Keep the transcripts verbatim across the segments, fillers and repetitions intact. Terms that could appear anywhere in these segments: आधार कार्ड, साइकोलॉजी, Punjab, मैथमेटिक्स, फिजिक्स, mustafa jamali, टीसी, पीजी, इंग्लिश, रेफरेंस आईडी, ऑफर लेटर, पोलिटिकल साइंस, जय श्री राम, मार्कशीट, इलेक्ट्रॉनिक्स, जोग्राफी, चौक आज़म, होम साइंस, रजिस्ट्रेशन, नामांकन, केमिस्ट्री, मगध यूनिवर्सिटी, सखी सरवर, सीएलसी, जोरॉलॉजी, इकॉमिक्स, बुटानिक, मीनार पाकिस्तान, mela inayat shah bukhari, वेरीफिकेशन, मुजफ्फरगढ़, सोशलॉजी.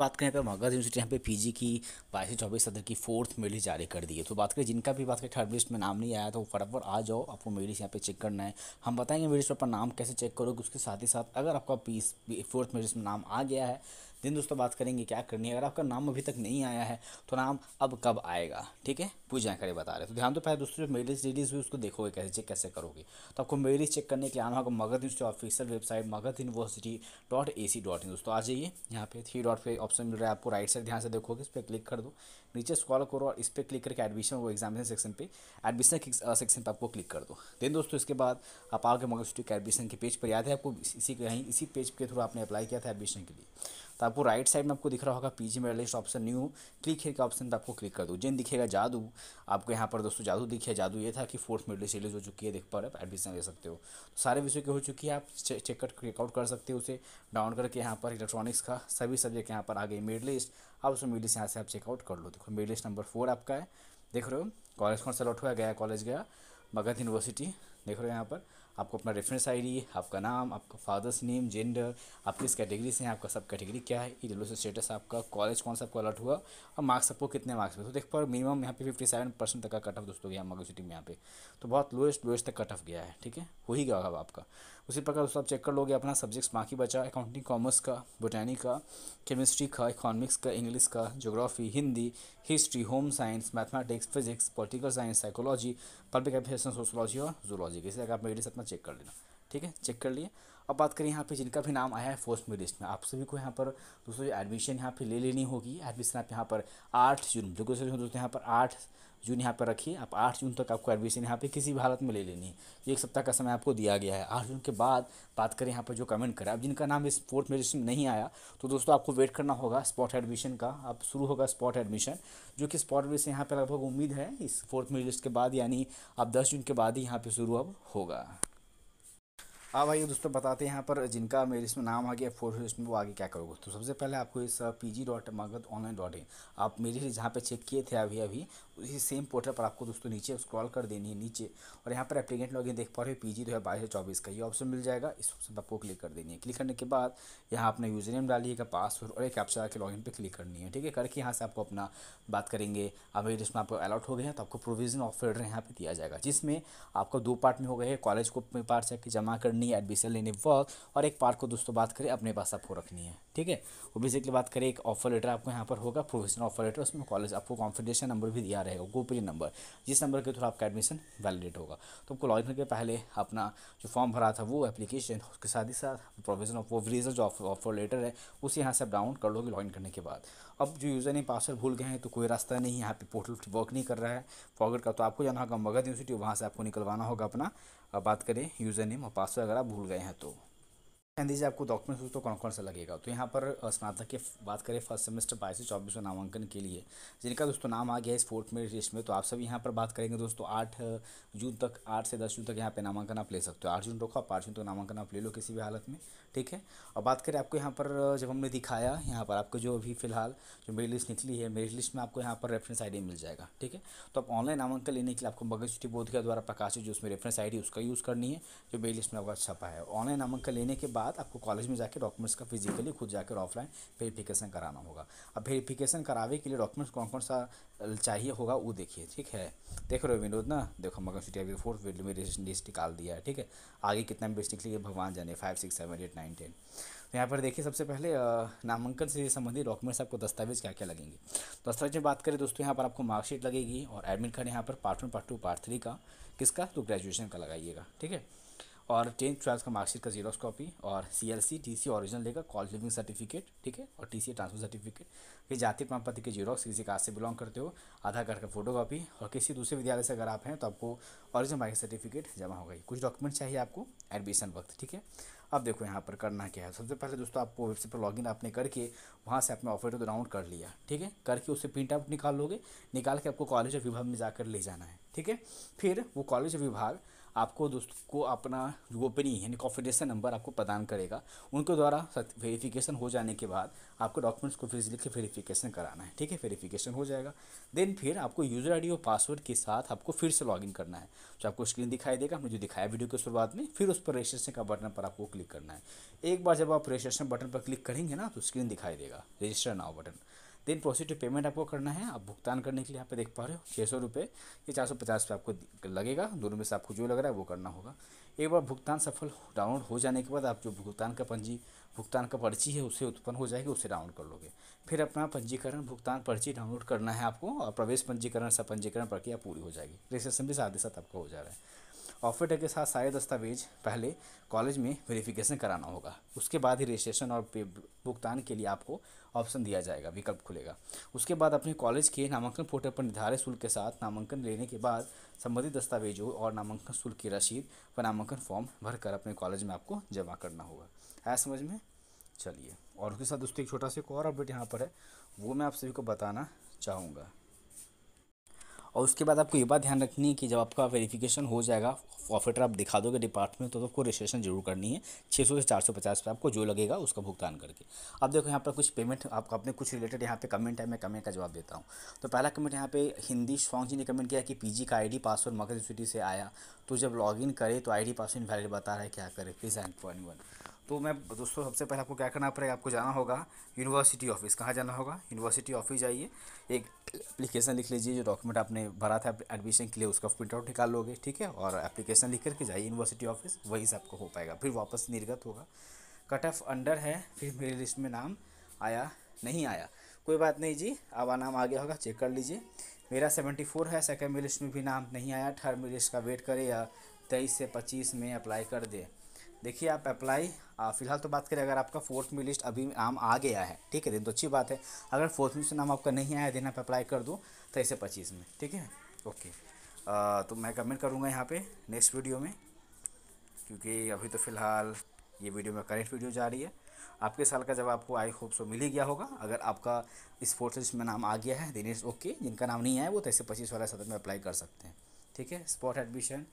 बात करें तो मगध यूनिवर्सिटी यहाँ पे पीजी की बाईस से चौबीस सदर की फोर्थ मेरिट जारी कर दी है। तो बात करें जिनका भी बात करें थर्ड लिस्ट में नाम नहीं आया तो फटाफट आ जाओ, आपको मेरिट यहाँ पे चेक करना है। हम बताएंगे मेरिट पर अपना नाम कैसे चेक करोगे, उसके साथ ही साथ अगर आपका पीस फोर्थ मेरिट में नाम आ गया है दिन दोस्तों बात करेंगे क्या करनी है। अगर आपका नाम अभी तक नहीं आया है तो नाम अब कब आएगा, ठीक है, पूरी जानकारी बता रहे हैं। तो ध्यान तो पहले दोस्तों मेरिट रिलीज हुई उसको देखोगे कैसे चेक कैसे करोगे। तो आपको मेरिट चेक करने के लिए आना होगा मगध यूनिवर्सिटी official website मगध यूनिवर्सिटी dot A C dot in दोस्तों आ जाइए। यहाँ पे थ्री डॉट पे ऑप्शन मिल रहा है आपको, राइट साइड ध्यान से देखोगे, इस पर क्लिक कर दो, नीचे स्क्रॉल करो और इस पर क्लिक करके एडमिशन वो एग्जामिनेशन सेक्शन पे एडमिशन सेक्शन पे आपको क्लिक कर दो। देन दोस्तों इसके बाद आप आगे मगध यूनिवर्सिटी के एडमिशन के पेज पर, याद है आपको इसी कहीं इसी पेज के थ्रू आपने अप्लाई किया था एडमिशन के लिए। तो आपको राइट साइड में आपको दिख रहा होगा पीजी merit list option new click here का ऑप्शन पे आपको क्लिक कर दो। जिन दिखेगा जादू आपको यहाँ पर दोस्तों जादू दिखे, जादू ये था कि फोर्थ मेरिट लिस्ट रिलीज हो चुकी है, देख पा रहे आप एडमिशन ले सकते हो। तो सारे विषय की हो चुकी है, आप चेकआउट चेकआउट कर सकते हो उसे डाउन करके। यहाँ पर इलेक्ट्रॉनिक्स का सभी सब्जेक्ट यहाँ पर आ गए मेरिट लिस्ट, आप उसमें मेरिट लिस्ट यहाँ से आप चेकआउट कर लो। देखो मेरिट लिस्ट नंबर फोर आपका है, देख रहे हो कॉलेज कौन सा लौट हुआ, गया कॉलेज गया मगध यूनिवर्सिटी, देख रहे हो यहाँ पर आपको अपना रेफरेंस आईडी, आपका नाम, आपका फादर्स नेम, जेंडर, आप किस कैटेगरी से हैं, आपका सब कैटेगरी क्या है, इलेवल स्टेटस आपका, कॉलेज कौन सा आपको अलर्ट हुआ और मार्क्स आपको कितने मार्क्स में। तो देख पर मिनिमम यहाँ पे फिफ्टी सेवन परसेंट तक का कट ऑफ दोस्तों गया मगध यूनिवर्सिटी में, यहाँ पे तो बहुत लोएस्ट लोएस्ट तक कट ऑफ गया है, ठीक है, हो ही गया होगा आपका। उसी प्रकार दोस्तों आप चेक कर लोगे अपना सब्जेक्ट्स बाकी बचा अकाउंटिंग, कॉमर्स का, बुटानिक का, केमिस्ट्री का, इकॉमिक्स का, इंग्लिश का, जोग्राफी, Hindi, history, होम साइंस, मैथमेटिक्स, फिजिक्स, पोलिटिकल साइंस, साइकोलॉजी, public administration, सोशलॉजी और जोरॉलॉजी के साथ आप मेरे साथ चेक कर लेना, ठीक है, चेक कर लिए। अब बात करें यहाँ पे जिनका भी नाम आया है फोर्थ मेरिट लिस्ट में, आप सभी को यहाँ पर दोस्तों एडमिशन यहाँ पे ले लेनी होगी। एडमिशन आप यहाँ पर आठ जून देखो दोस्तों, यहाँ पर आठ जून यहाँ पर रखिए, आप आठ जून तक आपको एडमिशन यहाँ पे किसी भी हालत में ले लेनी है। एक सप्ताह का समय आपको दिया गया है। आठ जून के बाद बात करें यहाँ पर जो कमेंट करें, अब जिनका नाम इस फोर्थ मेरिट लिस्ट में नहीं आया तो दोस्तों आपको वेट करना होगा स्पॉट एडमिशन का। अब शुरू होगा स्पॉट एडमिशन, जो कि स्पॉट एडमिशन यहाँ पर लगभग उम्मीद है इस फोर्थ मेरिट लिस्ट के बाद, यानी अब दस जून के बाद ही यहाँ पर शुरू अब होगा। अब आइए दोस्तों बताते हैं यहाँ पर जिनका मेरिट लिस्ट में नाम आ गया फोर्थ लिस्ट में वो आगे क्या करोगे। तो सबसे पहले आपको इस P G dot Magadh online dot in आप मेरिट लिस्ट जहाँ पे चेक किए थे अभी अभी उसी सेम पोर्टल पर आपको दोस्तों नीचे स्क्रॉल कर देनी है नीचे, और यहाँ पर एप्लीकेंट लॉगिन देख पा रहे हो पी जी दो हज़ार बाईस से चौबीस का ये ऑप्शन मिल जाएगा, इस ऑप्शन पर आपको क्लिक कर देनी है। क्लिक करने के बाद यहाँ अपना यूजर नेम डालिएगा, पासवर्ड और एक कैप्चा के लॉगिन पर क्लिक करनी है, ठीक है, करके यहाँ से आपको अपना बात करेंगे। अब मेरिट लिस्ट में आपको अलॉट हो गया तो आपको प्रोविजन ऑफर लेटर यहाँ पर दिया जाएगा, जिसमें आपको दो पार्ट में हो गए, कॉलेज को पार्ट से जमा करने एडमिशन लेने वक्त और एक पार्ट को दोस्तों बात करें अपने पास आपको रखनी है, ठीक है। वो बेसिकली बात करें एक ऑफर लेटर आपको यहाँ पर होगा प्रोविजनल ऑफर लेटर, उसमें कॉलेज आपको कॉन्फिडेंशियल नंबर भी दिया रहेगा, गोपनीय नंबर, जिस नंबर के थ्रू आपका एडमिशन वैलिडेट होगा। तो आपको लॉगिन करके पहले अपना जो फॉर्म भरा था वो एप्लीकेशन, उसके साथ ही साथ प्रोविजनल वो रीजन जो ऑफर लेटर है उसे यहाँ से आप डाउनलोड कर लोगे लॉगिन करने के बाद। अब जो यूज़र ने पासवर्ड भूल गए हैं तो कोई रास्ता नहीं, यहाँ पर पोर्टल वर्क नहीं कर रहा है फॉरगेट का, तो आपको जाना होगा मगध यूनिवर्सिटी, वहाँ से आपको निकलवाना होगा अपना अब बात करें यूज़र नेम और पासवर्ड अगर आप भूल गए हैं तो। एंड दीजिए आपको डॉक्यूमेंट्स तो कौन कौन सा लगेगा, तो यहाँ पर स्नातक के बात करें फर्स्ट सेमेस्टर बाईस से चौबीस में नामांकन के लिए जिनका दोस्तों नाम आ गया है इस फोर्थ मेरिट लिस्ट में, तो आप सभी यहाँ पर बात करेंगे दोस्तों आठ जून तक, आठ से दस जून तक यहाँ पे नामांकन आप ले सकते हो। आठ जून रोको, आप आठ जून तक नामांकन आप ले लो किसी भी हालत में, ठीक है। और बात करें आपको यहाँ पर जब हमने दिखाया यहाँ पर आपको जो अभी फिलहाल जो मेरिट लिस्ट निकली है मेरिट लिस्ट में आपको यहाँ पर रेफरेंस आई डी मिल जाएगा, ठीक है। तो आप ऑनलाइन नामांकन लेने के लिए आपको मगध यूनिवर्सिटी बोर्ड के द्वारा प्रकाशित जो उसमें रेफरेंस आई डी उसका यूज़ करनी है जो मेरिट लिस्ट में आपका छपा है। ऑनलाइन नामांकन लेने के बाद आपको कॉलेज में जाकर डॉक्यूमेंट्स का फिजिकली खुद जाकर ऑफलाइन वेरीफिकेशन कराना होगा। अब वेरीफिकेशन करावे के लिए डॉक्यूमेंट्स कौन कौन सा चाहिए होगा वो देखिए, ठीक है, देख रहे हो विनोद ना, देखो मगध यूनिवर्सिटी अभी फोर्थ वेट में लिस्ट निकाल दिया है, ठीक है, आगे कितना बेस्ट निकलेगी भगवान जाने, five six seven eight nine ten. तो यहाँ पर देखिए सबसे पहले नामांकन से संबंधित डॉक्यूमेंट्स आपको दस्तावेज क्या क्या लगेंगे। दस्तावेज में बात करें दोस्तों यहाँ पर आपको मार्कशीट लगेगी और एडमिट कार्ड यहाँ पर part one part two part three का, किसका, तो ग्रेजुएशन का लगाइएगा, ठीक है, और टेंथ ट्वेल्थ का मार्कशीट का जीरोस कॉपी और सीएलसी टीसी ओरिजिनल लेकर कॉलेज लिविंग सर्टिफिकेट, ठीक है, और टीसी ट्रांसफर सर्टिफिकेट, फिर जाति प्रमाण पत्र के जीरोस किसी कास्ट से बिलोंग करते हो, आधार कार्ड का फोटो कॉपी और किसी दूसरे विद्यालय से अगर आप हैं तो आपको ओरिजिनल मार्कशीट सर्टिफिकेट जमा होगा। कुछ डॉक्यूमेंट चाहिए आपको एडमिशन वक्त, ठीक है। अब देखो यहाँ पर करना क्या है, सबसे पहले दोस्तों आपको वेबसाइट पर लॉगिन आपने करके वहाँ से अपने ऑफर लेटर डाउनलोड कर लिया, ठीक है, करके उससे प्रिंट आउट निकाल लोगे, निकाल के आपको कॉलेज विभाग में जाकर ले जाना है, ठीक है। फिर वो कॉलेज विभाग आपको दोस्तों को अपना गोपनीय यानी कॉन्फिडेंशियल नंबर आपको प्रदान करेगा। उनके द्वारा वेरीफिकेशन हो जाने के बाद आपको डॉक्यूमेंट्स को फिर लिख के वेरीफिकेशन कराना है, ठीक है। वेरीफिकेशन हो जाएगा, देन फिर आपको यूज़र आईडी और पासवर्ड के साथ आपको फिर से लॉगिन करना है। जो आपको स्क्रीन दिखाई देगा, हमने जो दिखाया वीडियो की शुरुआत में, फिर उस पर रजिस्ट्रेशन का बटन पर आपको क्लिक करना है। एक बार जब आप रजिस्ट्रेशन बटन पर क्लिक करेंगे ना तो स्क्रीन दिखाई देगा register now button. Then proceed to payment आपको करना है। आप भुगतान करने के लिए यहाँ पे देख पा रहे हो छः सौ रुपये या चार सौ पचास रुपये आपको लगेगा, दोनों में से आपको जो लग रहा है वो करना होगा। एक बार भुगतान सफल डाउनलोड हो जाने के बाद आप जो भुगतान का पंजी भुगतान का पर्ची है उसे उत्पन्न हो जाएगी, उसे डाउनलोड कर लोगे। फिर अपना पंजीकरण भुगतान पर्ची डाउनलोड करना है आपको और प्रवेश पंजीकरण सब पंजीकरण प्रक्रिया पूरी हो जाएगी। रजिस्ट्रेशन भी साथ ही साथ आपका हो जा रहा है। ऑफर लेटर के साथ सारे दस्तावेज पहले कॉलेज में वेरिफिकेशन कराना होगा, उसके बाद ही रजिस्ट्रेशन और भुगतान के लिए आपको ऑप्शन दिया जाएगा, विकल्प खुलेगा। उसके बाद अपने कॉलेज के नामांकन पोर्टल पर निर्धारित शुल्क के साथ नामांकन लेने के बाद संबंधित दस्तावेजों और नामांकन शुल्क की रसीद व नामांकन फॉर्म भरकर अपने कॉलेज में आपको जमा करना होगा। आया समझ में? चलिए, और उसके साथ दोस्तों एक छोटा सा एक और अपडेट यहाँ पर है, वो मैं आप सभी को बताना चाहूँगा। और उसके बाद आपको ये बात ध्यान रखनी है कि जब आपका वेरिफिकेशन हो जाएगा, ऑफर लेटर आप दिखा दोगे डिपार्टमेंट, तो आपको रजिस्ट्रेशन जरूर करनी है। छः सौ से चार सौ पचास रुपये आपको जो लगेगा उसका भुगतान करके। अब देखो यहाँ पर कुछ पेमेंट आपको अपने कुछ रिलेटेड यहाँ पे कमेंट है, मैं कमेंट का जवाब देता हूँ। तो पहला कमेंट यहाँ पे हिंदी शॉन्ग जी ने कमेंट किया कि पीजी का आईडी पासवर्ड मगध यूनिवर्सिटी से आया, तो जब लॉगिन करे तो आईडी पासवर्ड इनवैलिड बता रहा है, क्या करें प्लीज़ हेल्प वन वन। तो मैं दोस्तों सबसे पहले आपको क्या करना पड़ेगा, आपको जाना होगा यूनिवर्सिटी ऑफिस। कहाँ जाना होगा? यूनिवर्सिटी ऑफिस जाइए, एक एप्लीकेशन लिख लीजिए, जो डॉक्यूमेंट आपने भरा था एडमिशन के लिए उसका प्रिंटआउट निकाल लोगे, ठीक है, और एप्लीकेशन लिख करके जाइए यूनिवर्सिटी ऑफिस, वहीं से आपको हो पाएगा। फिर वापस निर्गत होगा, कट ऑफ अंडर है, फिर मेरी लिस्ट में नाम आया नहीं आया, कोई बात नहीं जी, अब नाम आ गया होगा, चेक कर लीजिए। मेरा सेवेंटी फोर है, सेकेंड मेरी लिस्ट में भी नाम नहीं आया, थर्ड मेरी लिस्ट का वेट करें या तेईस से पच्चीस में अप्लाई कर दें। देखिए आप अप्लाई फ़िलहाल तो बात करें, अगर आपका फोर्थ में लिस्ट अभी नाम आ गया है, ठीक है, दिन तो अच्छी बात है। अगर फोर्थ में से नाम आपका नहीं आया दिन आप अप्लाई कर दो तेईस से पच्चीस में, ठीक है, ओके। आ, तो मैं कमेंट करूँगा यहाँ पे नेक्स्ट वीडियो में, क्योंकि अभी तो फ़िलहाल ये वीडियो में करेंट वीडियो जा रही है। आपके साल का जब आपको आई होप सो मिल ही गया होगा। अगर आपका इस फोर्थ लिस्ट में नाम आ गया है दिन इज़ ओके, जिनका नाम नहीं आया वो तेईस से पच्चीस वाला सदर में अप्लाई कर सकते हैं, ठीक है। स्पॉट एडमिशन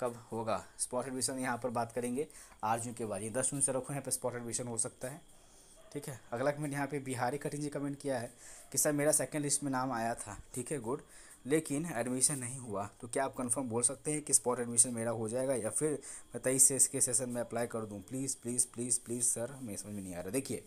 कब होगा? स्पॉट एडमिशन यहाँ पर बात करेंगे आज जून के बाद, ये दस जून से रखो, यहाँ पर स्पॉट एडमिशन हो सकता है, ठीक है। अगला कमेंट यहाँ पे बिहारी कटिन जी कमेंट किया है कि सर मेरा सेकंड लिस्ट में नाम आया था, ठीक है, गुड, लेकिन एडमिशन नहीं हुआ, तो क्या आप कंफर्म बोल सकते हैं कि स्पॉट एडमिशन मेरा हो जाएगा या फिर मैं तेईस से इसके सेशन में अप्लाई कर दूँ? Please please please please sir, मेरी समझ में नहीं आ रहा। देखिए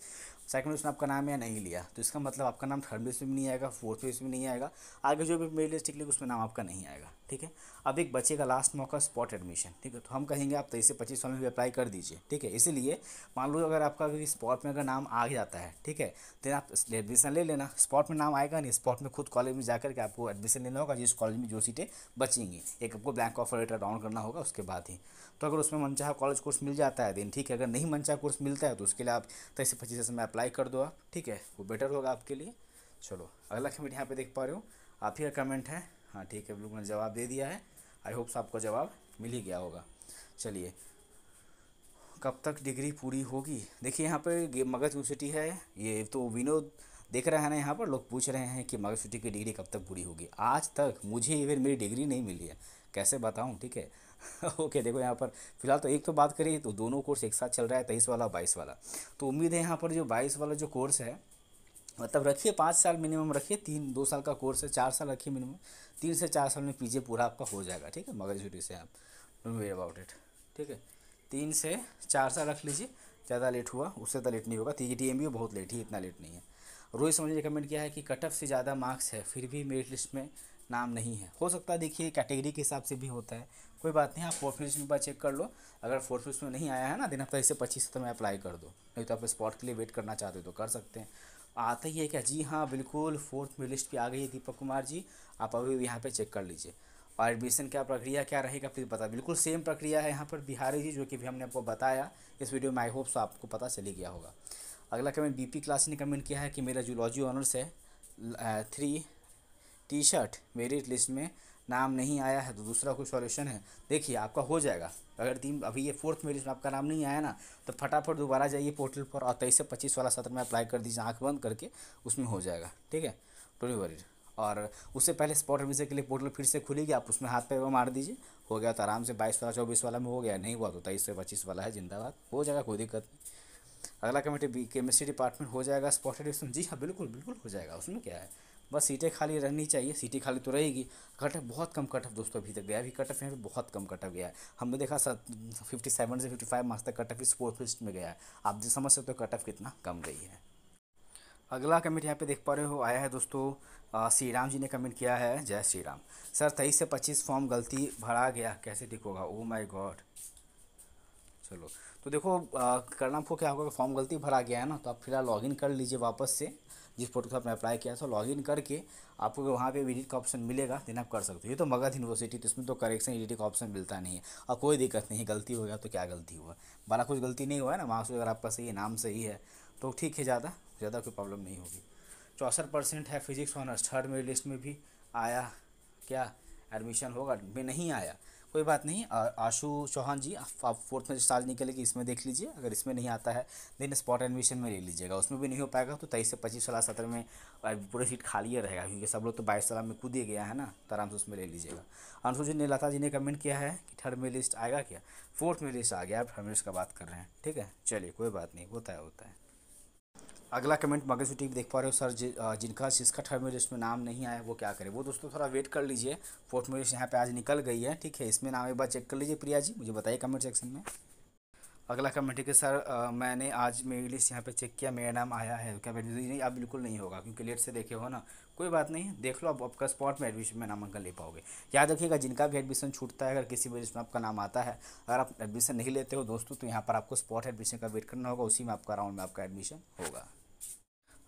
सेकंड लिस्ट में आपका नाम या नहीं लिया, तो इसका मतलब आपका नाम थर्ड लिस्ट में नहीं आएगा, फोर्थ लिस्ट में नहीं आएगा, आगे जो भी मेरी लिस्ट निकलेगी उसमें नाम आपका नहीं आएगा, ठीक है। अब एक बचेगा लास्ट मौका स्पॉट एडमिशन, ठीक है, तो हम कहेंगे आप तेईस से पच्चीस साल में भी अप्लाई कर दीजिए, ठीक है। इसीलिए मान लो अगर आपका स्पॉट में अगर नाम आ जाता है, ठीक है, तो आप एडमिशन ले लेना, स्पॉट में नाम आएगा नहीं, स्पॉट में खुद कॉलेज में जाकर के आपको एडमिशन लेना होगा, जिस कॉलेज में जो सीटें बचेंगी, एक आपको ब्लैंक ऑफर लेटर डाउन करना होगा उसके बाद ही। तो अगर उसमें मनचाहा कॉलेज कोर्स मिल जाता है दिन, ठीक है, अगर नहीं मनचाहा कोर्स मिलता है तो उसके लिए आप तेईस से पच्चीस में अप्लाई कर दो आप, ठीक है, वो बेटर होगा आपके लिए। चलो अगला कमेंट यहाँ पे देख पा रहे हो, आप ही का कमेंट है, हाँ ठीक है, बिल्कुल जवाब दे दिया है, आई होप सो आपको जवाब मिल ही गया होगा। चलिए कब तक डिग्री पूरी होगी? देखिए यहाँ पे मगध यूनिवर्सिटी है, ये तो विनोद देख रहे हैं ना, यहाँ पर लोग पूछ रहे हैं कि मगध यूनिवर्सिटी की डिग्री कब तक पूरी होगी। आज तक मुझे इवन मेरी डिग्री नहीं मिली है, कैसे बताऊँ, ठीक है। ओके देखो यहाँ पर फिलहाल तो एक तो बात करिए तो दोनों कोर्स एक साथ चल रहा है, तेईस वाला बाईस वाला, तो उम्मीद है यहाँ पर जो बाईस वाला जो कोर्स है, मतलब रखिए पाँच साल मिनिमम रखिए, तीन दो साल का कोर्स है, चार साल रखिए मिनिमम, तीन से चार साल में पीजे पूरा आपका हो जाएगा, ठीक है, मगध यूनिवर्सिटी से आप डोंट वरी अबाउट इट, ठीक है। तीन से चार साल रख लीजिए, ज़्यादा लेट हुआ उससे तो लेट नहीं होगा, टी टी एम भी बहुत लेट ही, इतना लेट नहीं है। रोहित समझिए कमेंट किया है कि कट ऑफ से ज़्यादा मार्क्स है फिर भी मेरिट लिस्ट में नाम नहीं है, हो सकता है देखिए कैटेगरी के हिसाब से भी होता है, कोई बात नहीं, आप फोर्थ लिस्ट में एक बार चेक कर लो, अगर फोर्थ लिस्ट में नहीं आया है ना दिन हफ्ता इससे पच्चीस तो मैं अप्लाई कर दो, नहीं तो आप स्पॉट के लिए वेट करना चाहते हो तो कर सकते हैं। आता ही है क्या? जी हाँ बिल्कुल, फोर्थ में लिस्ट पे आ गई है दीपक कुमार जी, आप अभी यहाँ पे चेक कर लीजिए। और एडमिशन क्या प्रक्रिया क्या रहेगा प्लीज़ बता, बिल्कुल सेम प्रक्रिया है यहाँ पर बिहारी जी, जो कि भी हमने आपको बताया इस वीडियो में, आई होप सो आपको पता चली गया होगा। अगला कमेंट बी पी क्लास ने कमेंट किया है कि मेरा जूलॉजी ऑनर्स है, three T shirt merit list में नाम नहीं आया है, तो दूसरा कोई सॉल्यूशन है? देखिए आपका हो जाएगा, अगर तीन अभी ये फोर्थ मेरिट में आपका नाम नहीं आया ना तो फटाफट दोबारा जाइए पोर्टल पर और तेईस से पच्चीस वाला सत्र में अप्लाई कर दीजिए, आँख बंद करके उसमें हो जाएगा, ठीक है, डोंट वरी। और उससे पहले स्पॉट एडमिशन के लिए पोर्टल फिर से खुलेगी, आप उसमें हाथ पैर मार दीजिए, हो गया तो आराम से बाईस वाला चौबीस वाला में हो गया, नहीं हुआ तो तेईस से पच्चीस वाला है जिंदाबाद, हो जाएगा कोई दिक्कत नहीं। अगला कमेटी केमिस्ट्री डिपार्टमेंट हो जाएगा स्पॉट एडमिशन, जी हाँ बिल्कुल बिल्कुल हो जाएगा, उसमें क्या है, बस सीटें खाली रहनी चाहिए, सीटें खाली तो रहेगी। कट ऑफ बहुत कम कट ऑफ दोस्तों अभी तक गया, अभी कट ऑफ यहाँ पे बहुत कम कट ऑफ गया है, हमने देखा फिफ्टी सेवन से फिफ्टी फाइव मार्क्स तक कट ऑफ इस फोर्थ लिस्ट में गया है, आप जो समझ सकते हो कट ऑफ कितना कम गई है। अगला कमेंट यहाँ पे देख पा रहे हो आया है दोस्तों, श्री राम जी ने कमेंट किया है, जय श्री राम सर तेईस से पच्चीस फॉर्म गलती भरा गया कैसे ठीक होगा, ओ माय गॉड। चलो तो देखो आ, करना आपको क्या होगा, फॉर्म गलती भरा गया है ना, तो आप फिलहाल लॉगिन कर लीजिए वापस से, जिस पोर्टल से आपने अप्लाई किया था लॉगिन करके आपको वहाँ पे एडिट का ऑप्शन मिलेगा, देन आप कर सकते हो। ये तो मगध यूनिवर्सिटी तो इसमें तो करेक्शन एडिट का ऑप्शन मिलता नहीं है, और कोई दिक्कत नहीं, गलती हो गया तो क्या गलती हुआ, बड़ा कुछ गलती नहीं हुआ है ना, वहाँ से अगर आपका सही है नाम सही है तो ठीक है, ज़्यादा ज़्यादा कोई प्रॉब्लम नहीं होगी। चौंसठ परसेंट है फिजिक्स ऑनर्स, थर्ड मेरी लिस्ट में भी आया क्या, एडमिशन होगा में नहीं आया कोई बात नहीं। आशु चौहान जी आप फोर्थ में स्टार निकलेगी इसमें देख लीजिए, अगर इसमें नहीं आता है देन स्पॉट एडमिशन में ले लीजिएगा, उसमें भी नहीं हो पाएगा तो तेईस से पच्चीस वाला सत्र में पूरी सीट खाली रहेगा, क्योंकि सब लोग तो बाईस साल में कूदे गया है ना, तो आराम से उसमें ले लीजिएगा। अंशु जी ने लता जी ने कमेंट किया है कि थर्ड में लिस्ट आएगा क्या, फोर्थ में लिस्ट आ गया, आप थर्ड में लिस्ट का बात कर रहे हैं, ठीक है चलिए कोई बात नहीं, होता है होता है। अगला कमेंट मगध यूनिवर्सिटी देख पा रहे हो सर, जि, जिनका जिसका थर्ड मेरिट लिस्ट में नाम नहीं आया वो क्या करे, वो दोस्तों थोड़ा वेट कर लीजिए, फोर्थ मेरिट लिस्ट यहाँ पे आज निकल गई है, ठीक है इसमें नाम एक बार चेक कर लीजिए प्रिया जी, मुझे बताइए कमेंट सेक्शन में। अगला कमेंट है कि सर आ, मैंने आज मेरी लिस्ट यहाँ पे चेक किया, मेरा नाम आया है क्या, नहीं आप बिल्कुल नहीं होगा क्योंकि लेट से देखे हो ना, कोई बात नहीं देख लो, आप आपका स्पॉट में एडमिशन में नामांकन ले पाओगे। याद रखिएगा जिनका भी एडमिशन छूटता है, अगर किसी भी लिस्ट में आपका नाम आता है, अगर आप एडमिशन नहीं लेते हो दोस्तों तो यहाँ पर आपको स्पॉट एडमिशन का वेट करना होगा, उसी में आपका राउंड में आपका एडमिशन होगा।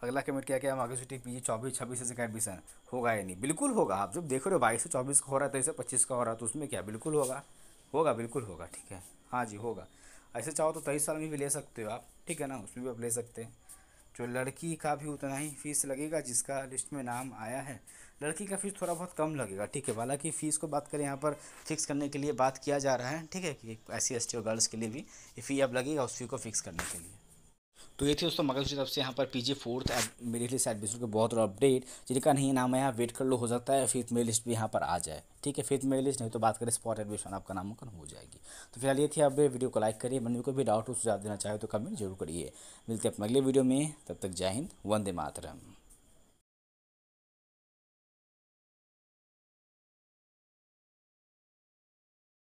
अगला कमेंट क्या क्या है, मार्कशीट सिटी पीजी चौबीस छब्बीस से का एडमिशन होगा या नहीं, बिल्कुल होगा, आप जब देख रहे हो बाईस से चौबीस का हो रहा है, तेईस से पच्चीस का हो रहा है, तो उसमें क्या बिल्कुल होगा, होगा बिल्कुल होगा, ठीक है हाँ जी होगा। ऐसे चाहो तो तेईस साल में भी ले सकते हो आप, ठीक है ना, उसमें भी आप ले सकते हैं। जो लड़की का भी उतना ही फीस लगेगा जिसका लिस्ट में नाम आया है, लड़की का फीस थोड़ा बहुत कम लगेगा, ठीक है, हालांकि फ़ीस को बात करें यहाँ पर फिक्स करने के लिए बात किया जा रहा है, ठीक है कि एस सी एस टी और गर्ल्स के लिए भी ये फी अब लगेगा, उस फी को फिक्स करने के लिए। तो ये थी दोस्तों मगध की तरफ से यहाँ पर पीजी fourth merit list admission के बहुत बड़ा अपडेट, जिनका नहीं नाम है यहाँ वेट कर लो, हो सकता है फिफ्थ मेरिट लिस्ट भी यहाँ पर आ जाए, ठीक है फिफ्थ मेरिट लिस्ट नहीं तो बात करें स्पॉट एडमिशन आपका नामांकन हो जाएगी। तो फिलहाल ये थी, आप वीडियो को लाइक करिए, मन को भी डाउट हो सुझाव देना चाहे तो कमेंट जरूर करिए, मिलते हैं अपने अगले वीडियो में, तब तक जय हिंद वंदे मातरम।